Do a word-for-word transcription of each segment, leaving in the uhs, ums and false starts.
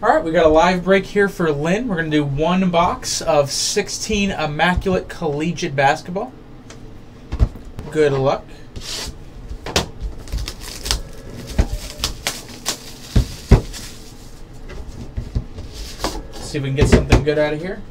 All right, we got a live break here for Lynn. We're going to do one box of sixteen Immaculate Collegiate Basketball. Good luck. See if we can get something good out of here.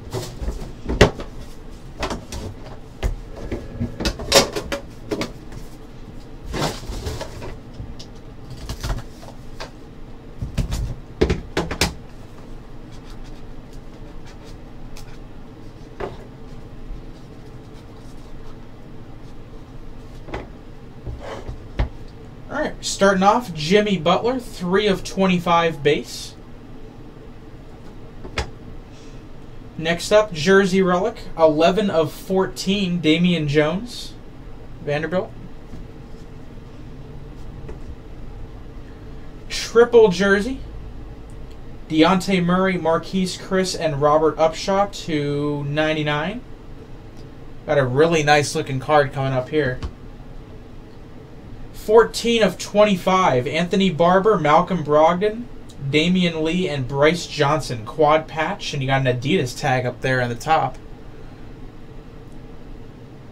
All right, starting off, Jimmy Butler, three of twenty-five base. Next up, Jersey Relic, eleven of fourteen, Damian Jones, Vanderbilt. Triple Jersey, Deonte Murray, Marquise Chris, and Robert Upshaw to ninety-nine. Got a really nice looking card coming up here. fourteen of twenty-five, Anthony Barber, Malcolm Brogdon, Damian Lee, and Bryce Johnson, quad patch, and you got an Adidas tag up there on the top.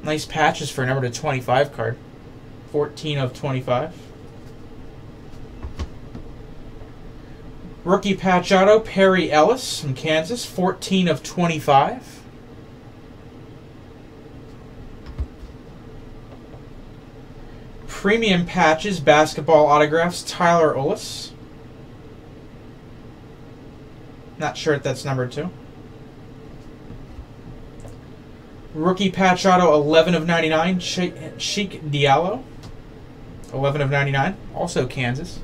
Nice patches for a number to twenty-five card. fourteen of twenty-five. Rookie patch auto, Perry Ellis from Kansas, fourteen of twenty-five. Premium patches, basketball autographs, Tyler Olis. Not sure if that's numbered two. Rookie patch auto, eleven of ninety-nine, Sheikh Diallo, eleven of ninety-nine, also Kansas.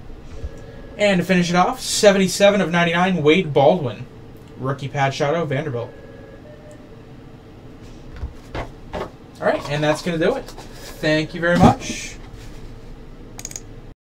And to finish it off, seventy-seven of ninety-nine, Wade Baldwin, rookie patch auto, Vanderbilt. All right, and that's going to do it. Thank you very much.